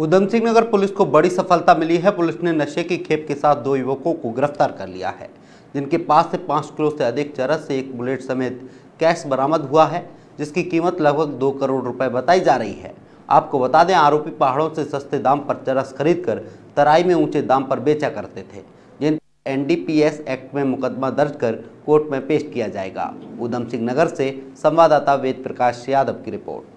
Udham Singh Nagar police को बड़ी सफलता मिली है। पुलिस ने नशे की खेप के साथ दो युवकों को गिरफ्तार कर लिया है, जिनके पास से 5 किलो से अधिक चरस से एक बुलेट समेत कैश बरामद हुआ है, जिसकी कीमत लगभग 2 करोड़ रुपए बताई जा रही है। आपको बता दें, आरोपी पहाड़ों से सस्ते दाम पर चरस खरीदकर तराई में ऊंचे दाम पर बेचा करते थे, जिन NDPS एक्ट में मुकदमा दर्ज कर कोर्ट में पेश किया जाएगा। ऊधम सिंह नगर से संवाददाता वेद प्रकाश यादव की रिपोर्ट।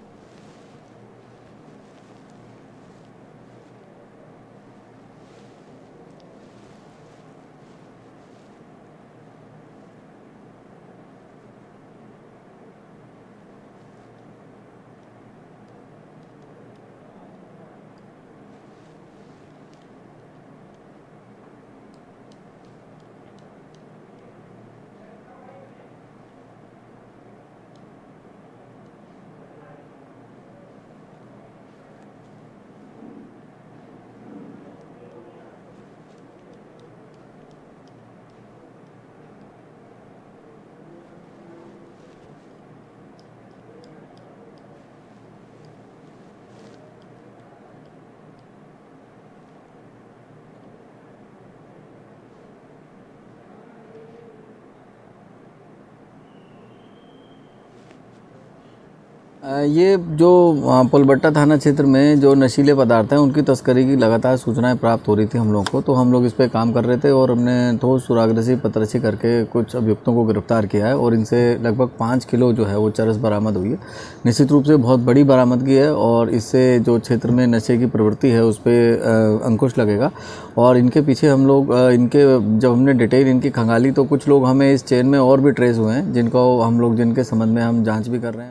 ये जो पुलबट्टा थाना क्षेत्र में जो नशीले पदार्थ हैं उनकी तस्करी की लगातार सूचनाएं प्राप्त हो रही थी हम लोग को, तो हम लोग इस पे काम कर रहे थे और हमने ठोस सुरागरसी पतरसी करके कुछ अभियुक्तों को गिरफ्तार किया है और इनसे लगभग 5 किलो जो है वो चरस बरामद हुई है। निश्चित रूप से बहुत बड़ी बरामदगी है और इससे जो क्षेत्र में नशे की प्रवृत्ति है उस पर अंकुश लगेगा। और इनके पीछे हम लोग इनके जब हमने डिटेल इनकी खंगाली तो कुछ लोग हमें इस चेन में और भी ट्रेस हुए हैं, जिनको हम लोग जिनके संबंध में हम जाँच भी कर रहे हैं।